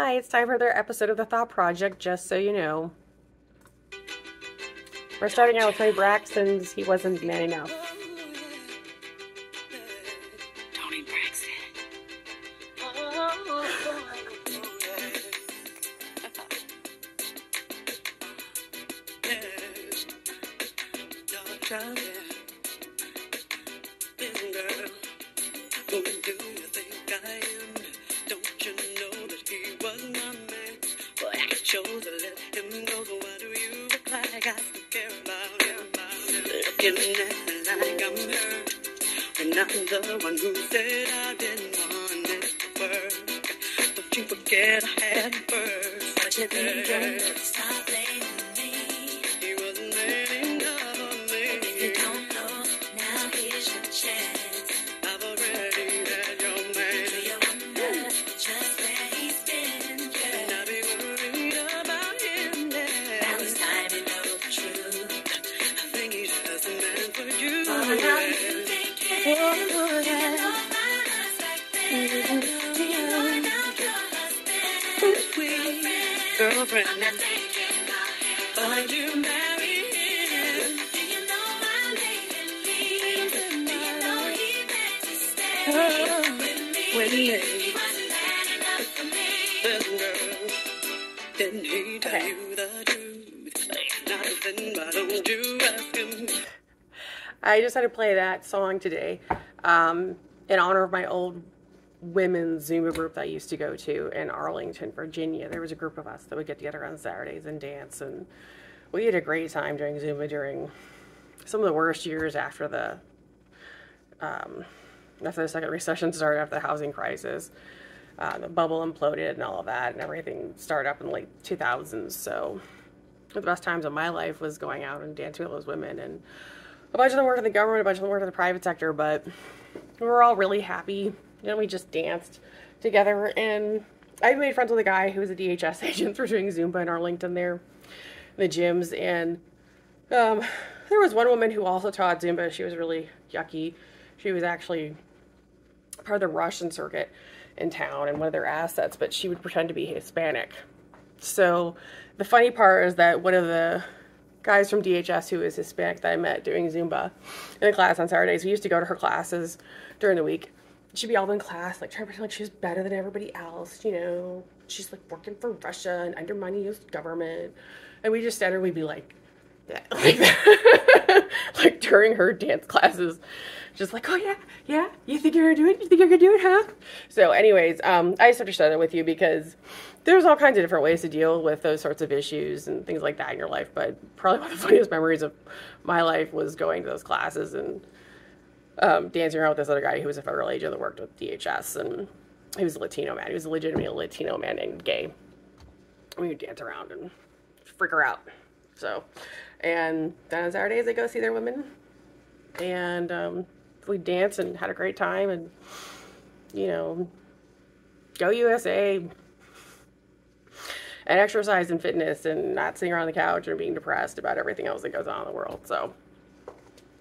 Hi, it's time for another episode of The Thought Project, just so you know. We're starting out with Tony Braxton's He Wasn't Man Enough. Tony Braxton. The one who said I didn't want it to work. Don't you forget I had a birth. But you think you're gonna stop blaming me? He wasn't man enough for me. If you don't know, now here's your chance. I've already had your man. Do you wonder just where he's been? And I'll be worried about him now. Now it's time to know the truth. I think he just a man for you. Oh, now you think it. Girlfriend, I'm not thinking about him. Would you marry him? Do you know my lady leaves him? Do you know he meant to stay with me? He wasn't man enough for me. Then girl, didn't he tell you the truth? Nothing but don't you ask him. I just had to play that song today in honor of my old women's Zumba group that I used to go to in Arlington, Virginia. There was a group of us that would get together on Saturdays and dance, and we had a great time doing Zumba during some of the worst years after the second recession started, after the housing crisis. The bubble imploded and all of that, and everything started up in the late 2000s. So the best times of my life was going out and dancing with those women, and a bunch of them worked in the government, a bunch of them worked in the private sector, but we were all really happy. You know, we just danced together, and I made friends with a guy who was a DHS agent for doing Zumba in Arlington there, in the gyms, and there was one woman who also taught Zumba. She was really yucky. She was actually part of the Russian circuit in town and one of their assets, but she would pretend to be Hispanic. So the funny part is that one of the guys from DHS who is Hispanic that I met doing Zumba in a class on Saturdays, we used to go to her classes during the week. She'd be all in class, like, trying to pretend like she was better than everybody else, you know. She's, like, working for Russia and undermining the government. And we just stand there and we'd be like that. Like, during her dance classes. Just like, oh, yeah, you think you're going to do it? You think you're going to do it, huh? So, anyways, I just have to share that with you because there's all kinds of different ways to deal with those sorts of issues and things like that in your life. But probably one of the funniest memories of my life was going to those classes and dancing around with this other guy who was a federal agent that worked with DHS, and he was a Latino man. He was legitimately a Latino man and gay. We would dance around and freak her out. So, and then on Saturdays they go see their women, and we danced and had a great time, and you know, go USA, and exercise and fitness, and not sitting around the couch and being depressed about everything else that goes on in the world. So.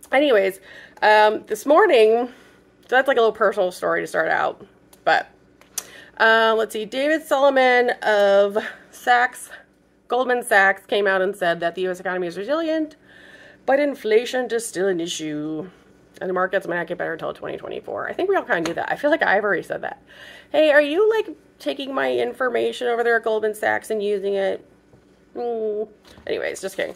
Anyways, this morning, so that's like a little personal story to start out, but let's see, David Sullivan of Saxe, Goldman Sachs, came out and said that the U.S. economy is resilient, but inflation is still an issue, and the markets might not get better until 2024. I think we all kind of knew that. I feel like I've already said that. Hey, are you, like, taking my information over there at Goldman Sachs and using it? Anyways, just kidding.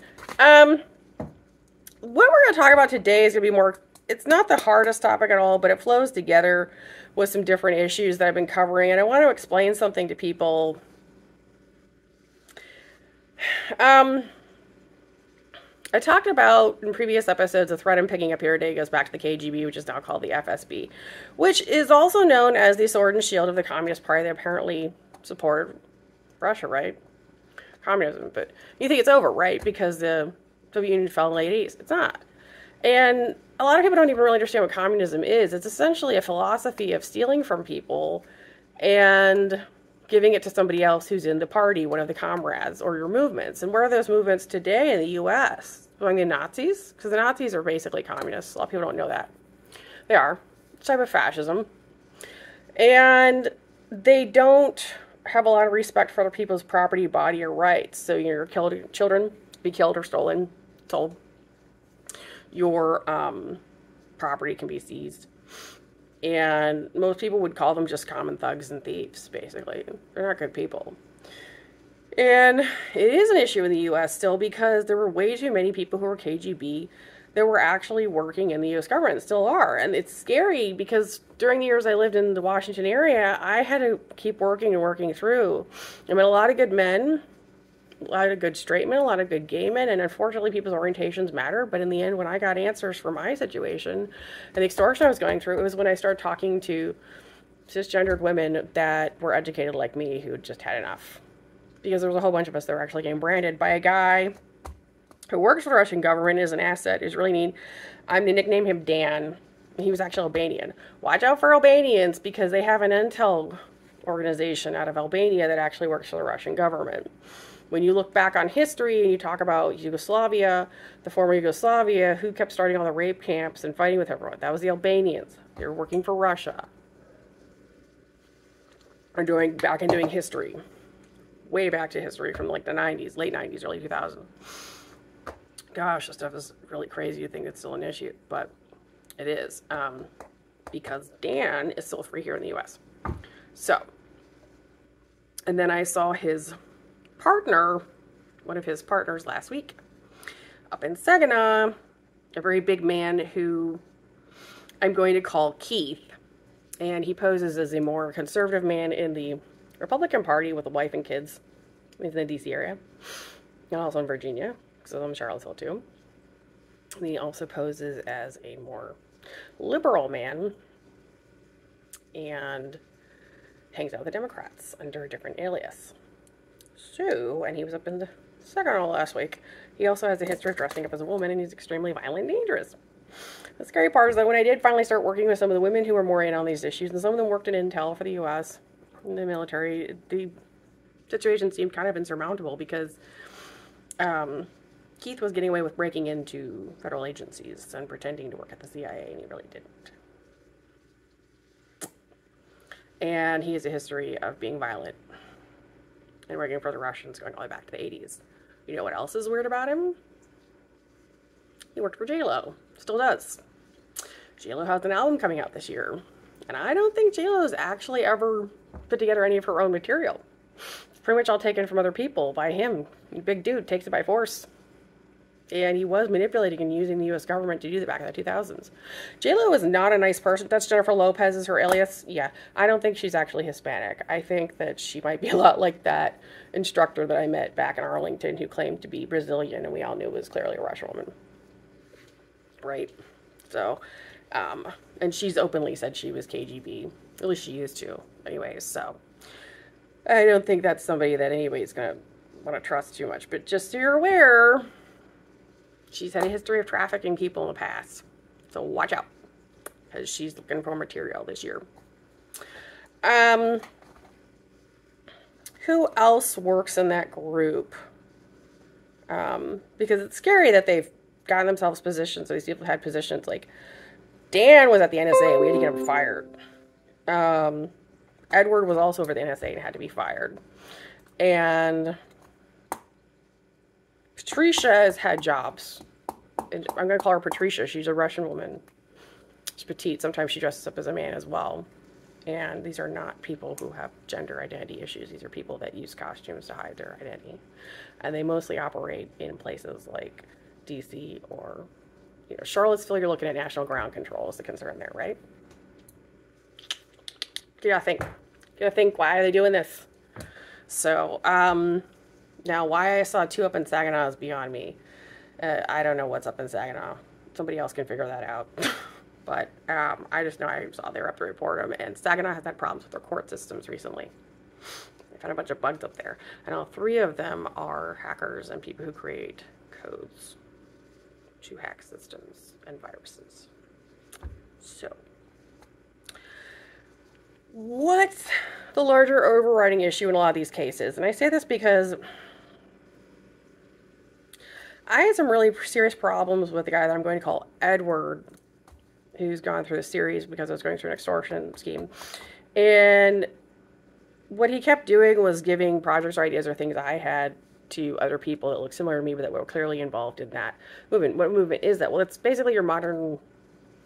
What we're going to talk about today is going to be more, it's not the hardest topic at all, but it flows together with some different issues that I've been covering. And I want to explain something to people. I talked about in previous episodes, the thread I'm picking up here today goes back to the KGB, which is now called the FSB, which is also known as the sword and shield of the Communist Party. They apparently support Russia, right? Communism. But you think it's over, right? Because the Soviet Union fell in the late 80s. It's not. And a lot of people don't even really understand what communism is. It's essentially a philosophy of stealing from people and giving it to somebody else who's in the party, one of the comrades or your movements. And where are those movements today in the U.S.? Among the Nazis? Because the Nazis are basically communists. A lot of people don't know that. They are. It's a type of fascism. And they don't have a lot of respect for other people's property, body, or rights. So your children be killed or stolen, sold. Your property can be seized. And most people would call them just common thugs and thieves, basically. They're not good people. And it is an issue in the U.S. still, because there were way too many people who were KGB that were actually working in the U.S. government, and still are. And it's scary, because during the years I lived in the Washington area, I had to keep working and working through. I met a lot of good men, a lot of good straight men, a lot of good gay men, and unfortunately people's orientations matter. But in the end, when I got answers for my situation and the extortion I was going through, it was when I started talking to cisgendered women that were educated like me, who just had enough. Because there was a whole bunch of us that were actually getting branded by a guy who works for the Russian government, is an asset, is really mean. I'm going to nickname him Dan. He was actually Albanian. Watch out for Albanians, because they have an intel organization out of Albania that actually works for the Russian government. When you look back on history and you talk about Yugoslavia, the former Yugoslavia, who kept starting all the rape camps and fighting with everyone? That was the Albanians. They were working for Russia. Or doing back and doing history. Way back to history from like the 90s, late 90s, early 2000s. Gosh, this stuff is really crazy. You think it's still an issue, but it is, because Dan is still free here in the U.S. So, and then I saw his partner, one of his partners last week up in Saginaw, a very big man who I'm going to call Keith, and he poses as a more conservative man in the Republican Party with a wife and kids. He's in the D.C. area and also in Virginia. So I'm Charlottesville too. And he also poses as a more liberal man and hangs out with the Democrats under a different alias. So, and he was up in the Saginaw last week. He also has a history of dressing up as a woman, and he's extremely violent and dangerous. The scary part is that when I did finally start working with some of the women who were more in on these issues, and some of them worked in intel for the U.S. in the military, the situation seemed kind of insurmountable, because Keith was getting away with breaking into federal agencies and pretending to work at the CIA, and he really didn't. And he has a history of being violent and working for the Russians going all the way back to the 80s. You know what else is weird about him? He worked for J-Lo. Still does. J-Lo has an album coming out this year, and I don't think J-Lo's actually ever put together any of her own material. Pretty much all taken from other people by him. Big dude takes it by force. And he was manipulating and using the U.S. government to do that back in the 2000s. J-Lo is not a nice person. That's Jennifer Lopez is her alias. Yeah, I don't think she's actually Hispanic. I think that she might be a lot like that instructor that I met back in Arlington who claimed to be Brazilian and we all knew was clearly a Russian woman. Right? So, and she's openly said she was KGB. At least she used to. Anyways, so I don't think that's somebody that anybody's going to want to trust too much. But just so you're aware, she's had a history of trafficking people in the past. So watch out, because she's looking for material this year. Who else works in that group? Because it's scary that they've gotten themselves positions. So these people had positions like Dan was at the NSA. We had to get him fired. Edward was also over the NSA and had to be fired. And Patricia has had jobs. And I'm going to call her Patricia. She's a Russian woman. She's petite. Sometimes she dresses up as a man as well. And these are not people who have gender identity issues. These are people that use costumes to hide their identity. And they mostly operate in places like D.C. or, you know, Charlottesville. You're looking at national ground control is the concern there, right? You gotta think. You gotta think, why are they doing this? So, now why I saw two up in Saginaw is beyond me. I don't know what's up in Saginaw. Somebody else can figure that out. But I just know I saw they were up to report them. And Saginaw has had problems with their court systems recently. They found a bunch of bugs up there. And all three of them are hackers and people who create codes to hack systems and viruses. So, what's the larger overriding issue in a lot of these cases? And I say this because I had some really serious problems with the guy that I'm going to call Edward, who's gone through the series because I was going through an extortion scheme. And what he kept doing was giving projects or ideas or things I had to other people that looked similar to me, but that were clearly involved in that movement. What movement is that? Well, it's basically your modern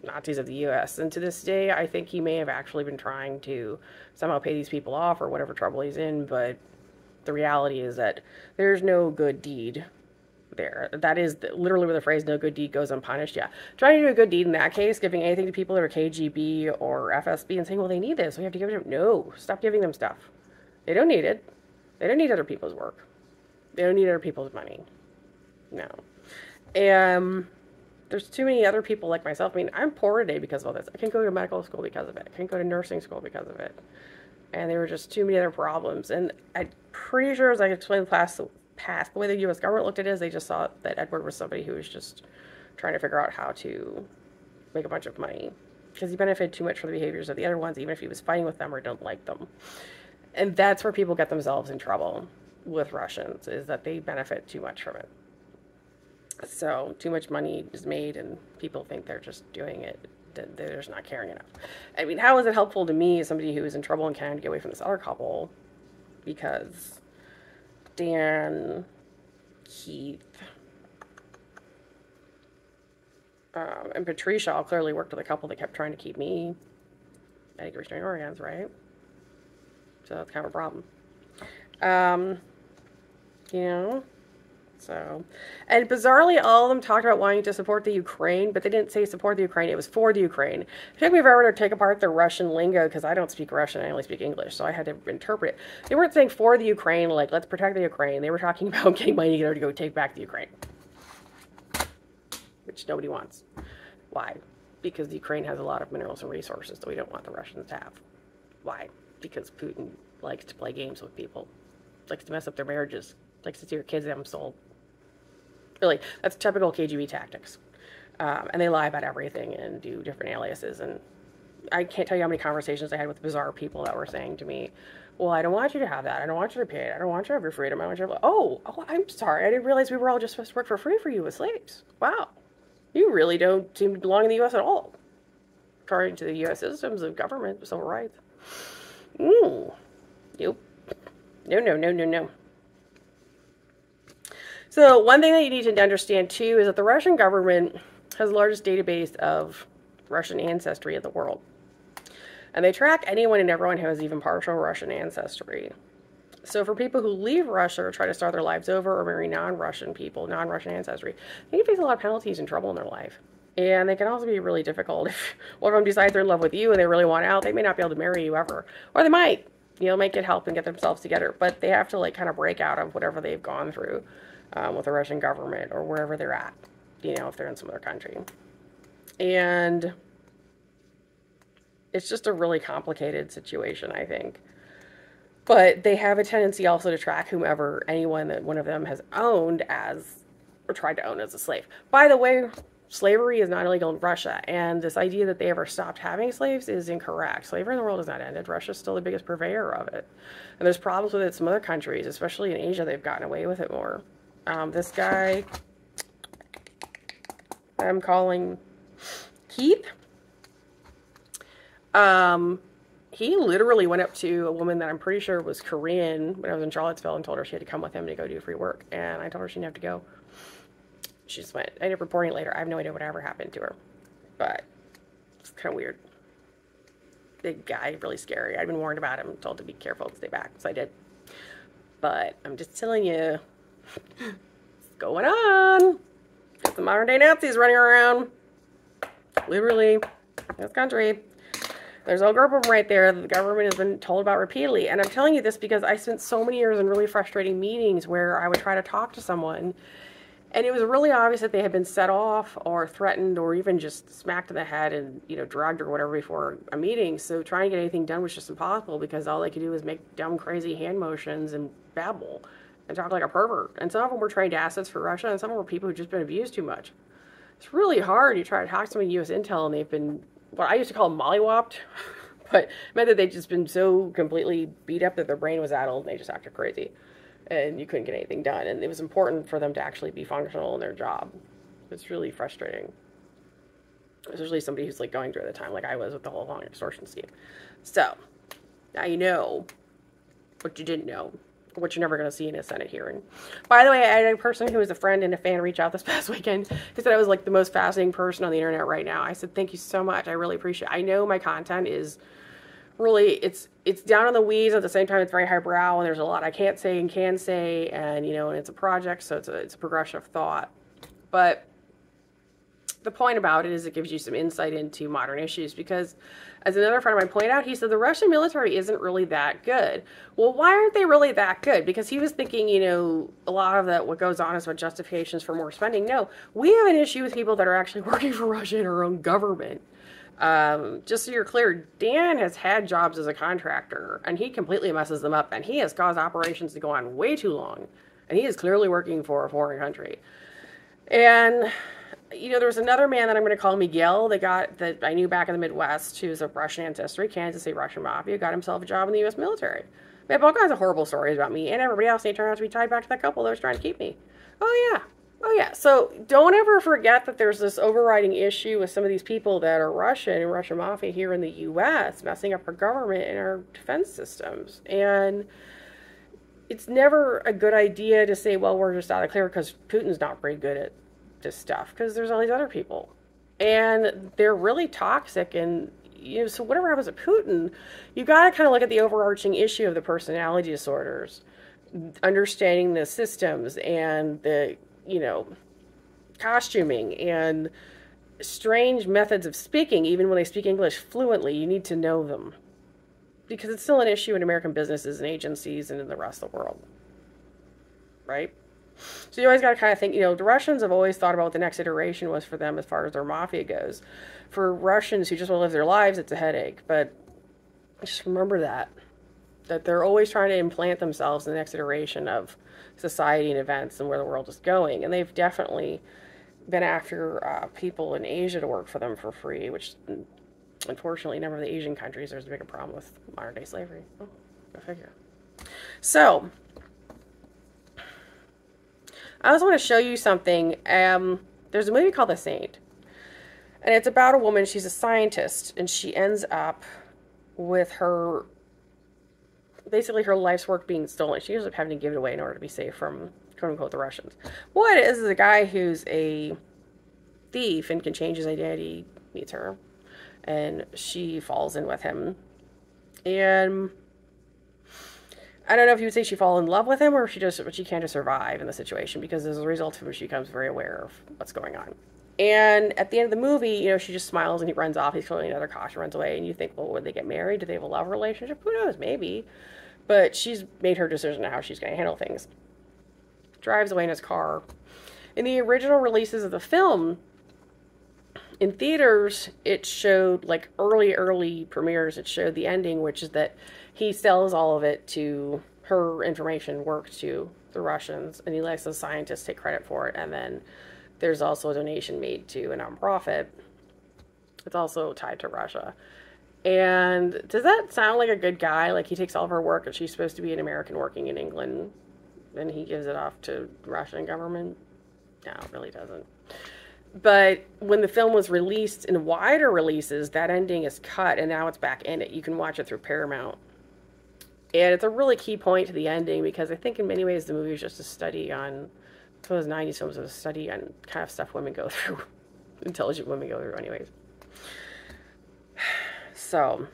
Nazis of the U.S. And to this day, I think he may have actually been trying to somehow pay these people off or whatever trouble he's in, but the reality is that there's no good deed there. That is literally where the phrase no good deed goes unpunished. Yeah. Trying to do a good deed in that case, giving anything to people that are KGB or FSB and saying, well, they need this, so we have to give it to them. No, stop giving them stuff. They don't need it. They don't need other people's work. They don't need other people's money. No. There's too many other people like myself. I mean, I'm poor today because of all this. I can't go to medical school because of it. I can't go to nursing school because of it. And there were just too many other problems. And I'm pretty sure, as I explained past, the way the U.S. government looked at it is they just saw that Edward was somebody who was just trying to figure out how to make a bunch of money. Because he benefited too much from the behaviors of the other ones, even if he was fighting with them or didn't like them. And that's where people get themselves in trouble with Russians, is that they benefit too much from it. So too much money is made and people think they're just doing it. They're just not caring enough. I mean, how is it helpful to me as somebody who is in trouble and trying to get away from this other couple? Because Dan, Keith, and Patricia all clearly worked with a couple that kept trying to keep me at a restraining order against, right? So that's kind of a problem. You know? So, and bizarrely, all of them talked about wanting to support the Ukraine, but they didn't say support the Ukraine. It was for the Ukraine. It took me forever to take apart the Russian lingo because I don't speak Russian. I only speak English, so I had to interpret it. They weren't saying for the Ukraine, like, let's protect the Ukraine. They were talking about getting money together to go take back the Ukraine, which nobody wants. Why? Because the Ukraine has a lot of minerals and resources that we don't want the Russians to have. Why? Because Putin likes to play games with people, likes to mess up their marriages, likes to see your kids and have them sold. Really, that's typical KGB tactics. And they lie about everything and do different aliases. And I can't tell you how many conversations I had with bizarre people that were saying to me, well, I don't want you to have that. I don't want you to pay it. I don't want you to have your freedom. I want you to have... Oh, I'm sorry. I didn't realize we were all just supposed to work for free for you as slaves. Wow. You really don't seem to belong in the U.S. at all, according to the U.S. systems of government, civil rights. Nope. No. So one thing that you need to understand, too, is that the Russian government has the largest database of Russian ancestry in the world. And they track anyone and everyone who has even partial Russian ancestry. So for people who leave Russia or try to start their lives over or marry non-Russian people, non-Russian ancestry, they face a lot of penalties and trouble in their life. And they can also be really difficult. If one of them decides they're in love with you and they really want out, they may not be able to marry you ever. Or they might. You know, might get help and get themselves together. But they have to, like, kind of break out of whatever they've gone through. With the Russian government or wherever they're at, you know, if they're in some other country. And it's just a really complicated situation, I think. But they have a tendency also to track whomever, anyone that one of them has owned as, or tried to own as a slave. By the way, slavery is not illegal in Russia, and this idea that they ever stopped having slaves is incorrect. Slavery in the world has not ended. Russia is still the biggest purveyor of it. And there's problems with it in some other countries, especially in Asia, they've gotten away with it more. This guy, I'm calling Keith, he literally went up to a woman that I'm pretty sure was Korean when I was in Charlottesville and told her she had to come with him to go do free work. And I told her she didn't have to go. She just went. I ended up reporting it later. I have no idea what ever happened to her, but it's kind of weird. Big guy, really scary. I'd been warned about him, told to be careful and stay back, so I did. But I'm just telling you, what's going on? Got the modern day Nazis running around, literally, in this country. There's a whole group of them right there that the government has been told about repeatedly. And I'm telling you this because I spent so many years in really frustrating meetings where I would try to talk to someone, and it was really obvious that they had been set off or threatened or even just smacked in the head and, you know, drugged or whatever before a meeting. So trying to get anything done was just impossible because all they could do was make dumb, crazy hand motions and babble and talk like a pervert. And some of them were trained assets for Russia, and some of them were people who had just been abused too much. It's really hard. You try to talk to somebody in U.S. Intel, and they've been, what I used to call mollywopped, but it meant that they'd just been so completely beat up that their brain was addled, and they just acted crazy. And you couldn't get anything done. And it was important for them to actually be functional in their job. It's really frustrating. Especially somebody who's, like, going through at the time, like I was with the whole long extortion scheme. So, now you know what you didn't know, what you're never going to see in a Senate hearing. By the way, I had a person who is a friend and a fan reach out this past weekend who said I was like the most fascinating person on the internet right now. I said, thank you so much. I really appreciate it. I know my content is really, it's down in the weeds. At the same time, it's very highbrow, and there's a lot I can't say and can say, and, you know, and it's a project, so it's a progression of thought. But the point about it is it gives you some insight into modern issues, because as another friend of mine pointed out, he said the Russian military isn't really that good. Well, why aren't they really that good? Because he was thinking, you know, a lot of that what goes on is what justifications for more spending. No, we have an issue with people that are actually working for Russia in our own government. Just so you're clear, Dan has had jobs as a contractor, and he completely messes them up, and he has caused operations to go on way too long, and he is clearly working for a foreign country. And you know, there's another man that I'm going to call Miguel that I knew back in the Midwest, who's of Russian ancestry, Kansas City Russian mafia, got himself a job in the U.S. military. They have all kinds of horrible stories about me and everybody else, and they turned out to be tied back to that couple that was trying to keep me. Oh, yeah. Oh, yeah. So don't ever forget that there's this overriding issue with some of these people that are Russian and Russian mafia here in the U.S. messing up our government and our defense systems. And it's never a good idea to say, well, we're just out of clear because Putin's not very good at this stuff, because there's all these other people and they're really toxic. And you know, so whatever happens with Putin, you got to kind of look at the overarching issue of the personality disorders, understanding the systems and the, you know, costuming and strange methods of speaking. Even when they speak English fluently, you need to know them, because it's still an issue in American businesses and agencies and in the rest of the world, right? So you always got to kind of think, you know, the Russians have always thought about what the next iteration was for them as far as their mafia goes. For Russians who just want to live their lives, it's a headache. But just remember that they're always trying to implant themselves in the next iteration of society and events and where the world is going. And they've definitely been after people in Asia to work for them for free, which unfortunately in a number of the Asian countries, there's a bigger problem with modern-day slavery. Oh, go figure. So I just want to show you something. There's a movie called The Saint, and it's about a woman. She's a scientist, and she ends up with basically her life's work being stolen. She ends up having to give it away in order to be safe from, quote unquote, the Russians. What it is a guy who's a thief and can change his identity meets her, and she falls in with him. And I don't know if you would say she fall in love with him, or if she can't just survive in the situation, because as a result of him, she becomes very aware of what's going on. And at the end of the movie, you know, she just smiles and he runs off. He's killing another caution, runs away. And you think, well, would they get married? Do they have a love relationship? Who knows? Maybe. But she's made her decision on how she's going to handle things. Drives away in his car. In the original releases of the film, in theaters, it showed, like, early premieres, it showed the ending, which is that he sells all of it to her information work to the Russians, and he lets the scientists take credit for it. And then there's also a donation made to a nonprofit. It's also tied to Russia. And does that sound like a good guy? Like, he takes all of her work, and she's supposed to be an American working in England, and he gives it off to the Russian government? No, it really doesn't. But when the film was released in wider releases, that ending is cut, and now it's back in it. You can watch it through Paramount. And it's a really key point to the ending, because I think in many ways the movie is just a study on, it was 90s films, it was a study on kind of stuff women go through, intelligent women go through anyways. So,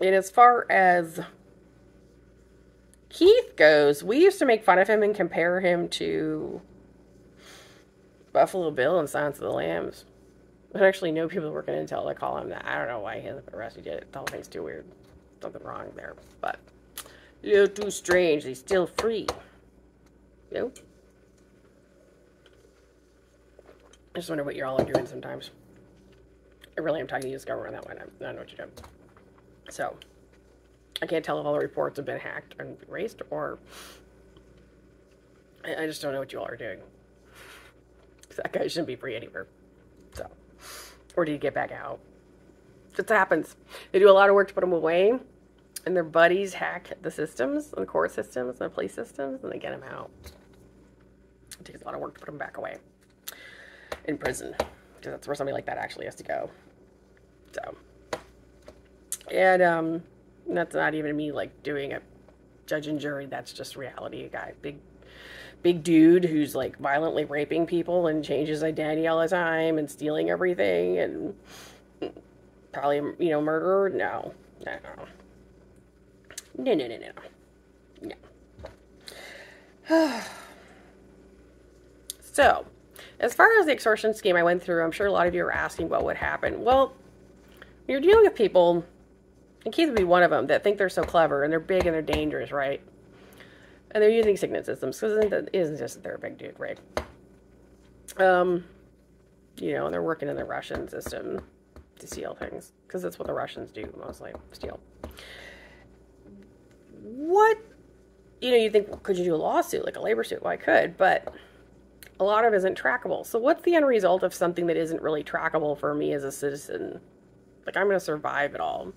and as far as Keith goes, we used to make fun of him and compare him to Buffalo Bill and Silence of the Lambs. I actually know people that work in Intel that call him that. I don't know why he hasn't been arrested yet. The whole thing's too weird. Something wrong there, but a little too strange. He's still free. You know? I just wonder what you all are doing sometimes. I really am talking to this government on that one. I don't know what you're doing. So, I can't tell if all the reports have been hacked and erased, or I just don't know what you all are doing. That guy shouldn't be free anywhere. So, or did he get back out? It happens. They do a lot of work to put them away, and their buddies hack the systems, and the court systems, and the police systems, and they get them out. It takes a lot of work to put them back away in prison, because that's where somebody like that actually has to go. So, and And that's not even me like doing a judge and jury. That's just reality. A guy, big dude who's like violently raping people and changes identity all the time and stealing everything and probably, you know, murderer. No. So, as far as the extortion scheme I went through, I'm sure a lot of you are asking what would happen. Well, you're dealing with people, and Keith would be one of them, that think they're so clever and they're big and they're dangerous, right? And they're using signet systems, because it isn't just that they're a big dude, right? You know, and they're working in the Russian system to steal things, because that's what the Russians do mostly, steal. What, you know, you think, well, could you do a lawsuit, like a labor suit? Well, I could, but a lot of it isn't trackable. So what's the end result of something that isn't really trackable for me as a citizen? Like, I'm going to survive it all.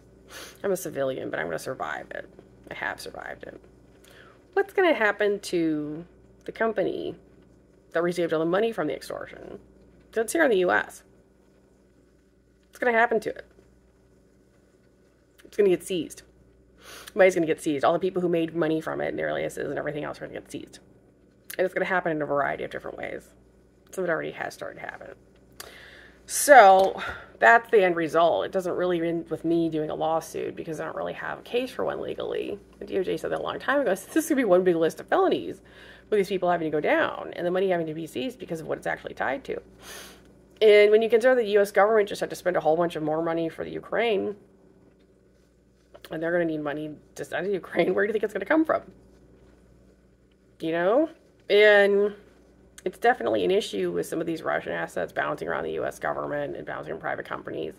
I'm a civilian, but I'm going to survive it. I have survived it. What's going to happen to the company that received all the money from the extortion? So it's here in the U.S. What's going to happen to it? It's going to get seized. Somebody's going to get seized. All the people who made money from it and their aliases and everything else are going to get seized. And it's going to happen in a variety of different ways. Some of it already has started to happen. So that's the end result. It doesn't really end with me doing a lawsuit because I don't really have a case for one legally. The DOJ said that a long time ago. So this could be one big list of felonies with these people having to go down and the money having to be seized because of what it's actually tied to. And when you consider the U.S. government just had to spend a whole bunch of more money for the Ukraine, and they're going to need money to send to Ukraine, where do you think it's going to come from? You know? And it's definitely an issue with some of these Russian assets bouncing around the U.S. government and bouncing in private companies.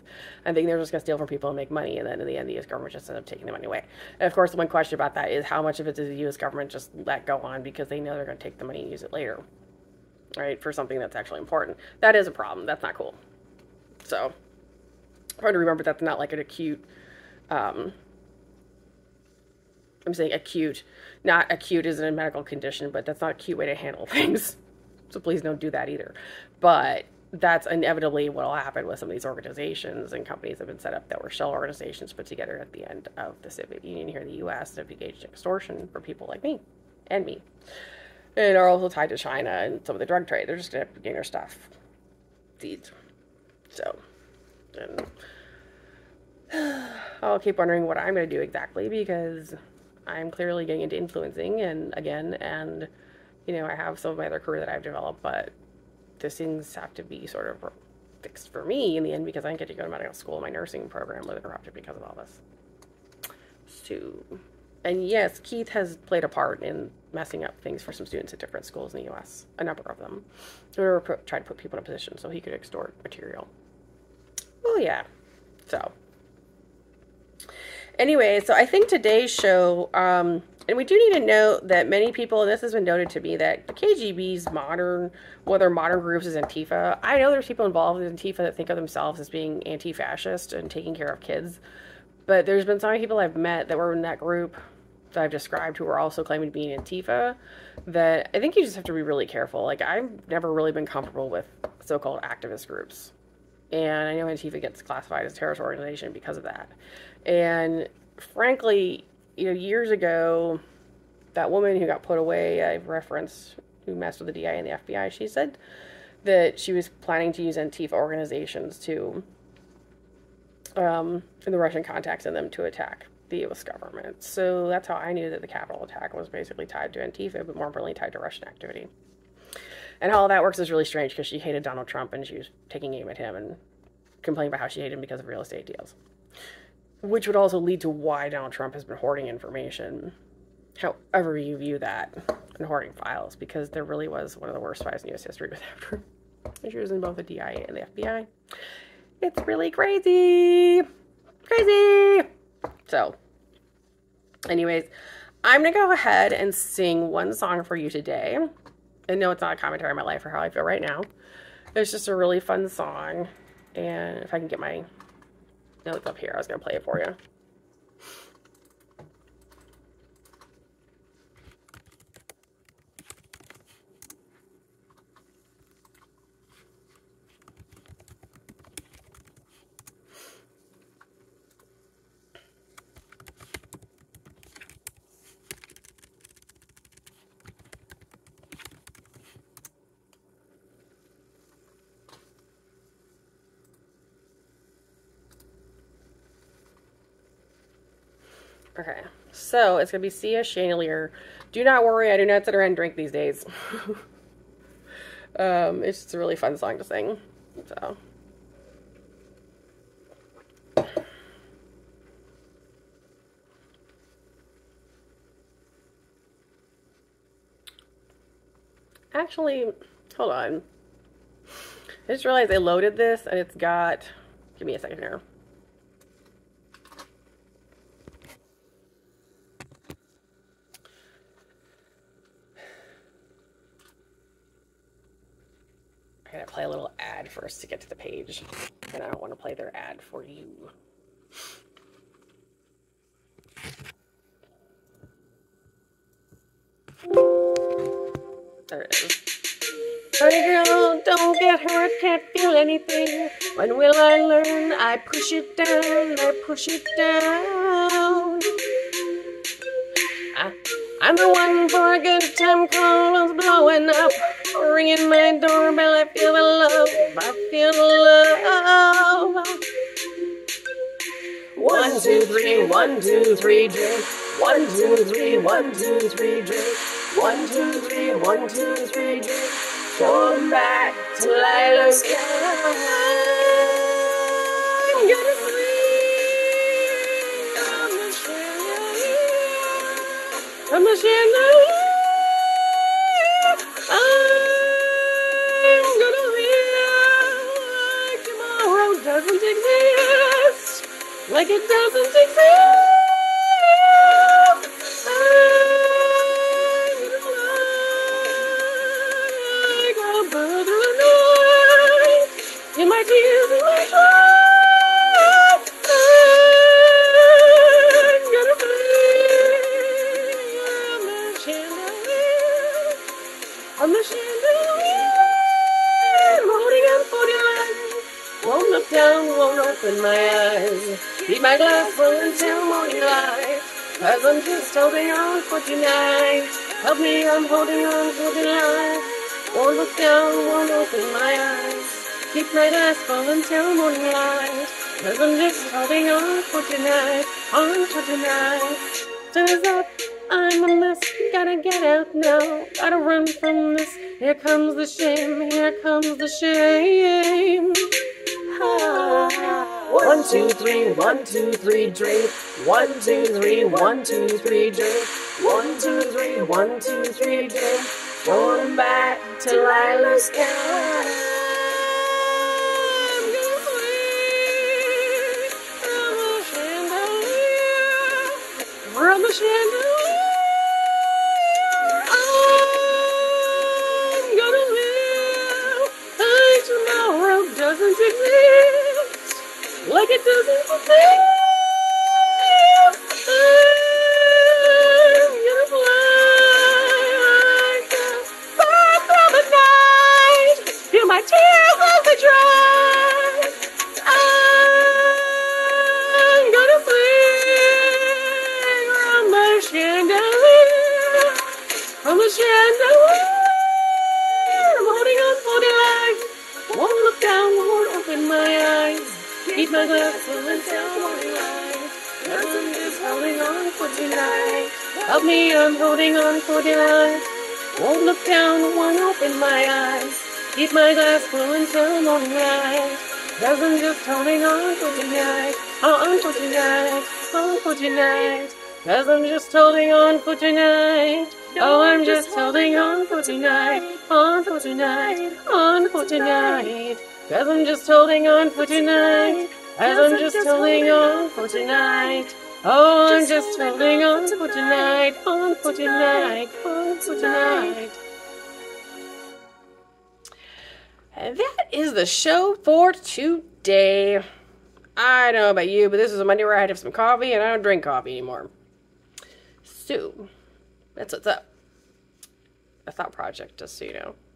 I think they're just going to steal from people and make money, and then in the end, the U.S. government just ends up taking the money away. And of course, the one question about that is how much of it does the U.S. government just let go on because they know they're going to take the money and use it later, right, for something that's actually important. That is a problem. That's not cool. So, trying to remember that's not like an acute, I'm saying acute, not acute isn't a medical condition, but that's not a cute way to handle things. So please don't do that either. But that's inevitably what will happen with some of these organizations and companies that have been set up that were shell organizations put together at the end of the Soviet Union here in the U.S. that have engaged in extortion for people like me and me. And are also tied to China and some of the drug trade. They're just going to gain their stuff. Seeds. So, and I'll keep wondering what I'm going to do exactly because I'm clearly getting into influencing and you know, I have some of my other career that I've developed, but those things have to be sort of fixed for me in the end because I didn't get to go to medical school. My nursing program was interrupted because of all this. So, and yes, Keith has played a part in messing up things for some students at different schools in the U.S., a number of them. We were trying to put people in a position so he could extort material. Well, yeah. So, anyway, so I think today's show, and we do need to note that many people, and this has been noted to me, that the KGB's modern, well, their modern groups is Antifa. I know there's people involved in Antifa that think of themselves as being anti-fascist and taking care of kids, but there's been so many people I've met that were in that group that I've described who are also claiming to be in Antifa that I think you just have to be really careful. Like, I've never really been comfortable with so-called activist groups. And I know Antifa gets classified as a terrorist organization because of that. And frankly, you know, years ago, that woman who got put away, I've referenced, who messed with the DIA and the FBI, she said that she was planning to use Antifa organizations to, and the Russian contacts in them to attack the U.S. government. So that's how I knew that the Capitol attack was basically tied to Antifa, but more importantly tied to Russian activity. And how all that works is really strange because she hated Donald Trump and she was taking aim at him and complaining about how she hated him because of real estate deals. Which would also lead to why Donald Trump has been hoarding information, however you view that, and hoarding files, because there really was one of the worst spies in U.S. history with that. She was in both the DIA and the FBI. It's really crazy. Crazy! So, anyways, I'm going to go ahead and sing one song for you today. And no, it's not a commentary on my life or how I feel right now. It's just a really fun song. And if I can get my notes up here, I was going to play it for you. Okay, so it's going to be Sia, Chandelier. Do not worry, I do not sit around and drink these days. It's just a really fun song to sing. So. Actually, hold on. I just realized I loaded this and it's got... Give me a second here. I gotta play a little ad first to get to the page. And I don't want to play their ad for you. There it is. Honey girl, don't get hurt, can't feel anything. When will I learn? I push it down, I push it down. I'm the one for a good time, calls blowing up. Ringing my doorbell, I feel the love, I feel the love. 1, 2, 3, 1, 2, 3, drink. 1, 2, 3, 1, 2, 3, drink. 1, 2, 3, 1, 2, 3, drink. Come back till I look down. I'm gonna sleep on the chandelier. On the chandelier. Doesn't exist, like it doesn't exist. I got a brother of mine in my tears, in my heart. I'm gonna play on the chandelier, on the chandelier, holding on for your life. Won't look down, won't open my eyes. Keep my glass full until morning light. 'Cause I'm just holding on for tonight. Help me, I'm holding on for the light. Won't look down, won't open my eyes. Keep my glass full until morning light. 'Cause I'm just holding on for tonight. On for tonight. Turns up, I'm a mess. Gotta get out now. Gotta run from this. Here comes the shame. Here comes the shame. 1, 2, 3, 1, 2, 3, drink. 1, 2, 3, 1, 2, 3, drink. 1, 2, 3, 1, 2, 3, drink. Going back to Lila's couch. I'm gonna sleep on the chandelier. We're on the chandelier. I'm gonna live. Like tomorrow doesn't exist. Like it doesn't exist. I'm gonna fly like a bird from the night. Feel my tears as they dry. I'm gonna sing on the chandelier, on the chandelier. I'm holding on for dear life. Won't look down, won't open my eyes. Keep my glass full until morning light. Nothing is holding on for tonight. Help me, I'm holding on for tonight. Won't look down, won't open my eyes. Keep my glass full until morning light. Nothing just holding on for tonight. On for tonight, on for tonight. 'Cause I'm just holding on for tonight. Oh, I'm just holding on for tonight. On for tonight, on for tonight. 'Cause I'm just holding on for tonight. As I'm just holding on for tonight. Oh, I'm just holding on for tonight. On for tonight. On for tonight. And that is the show for today. I don't know about you, but this is a Monday where I had to have some coffee, and I don't drink coffee anymore. So, that's what's up. A Thought Project, just so you know.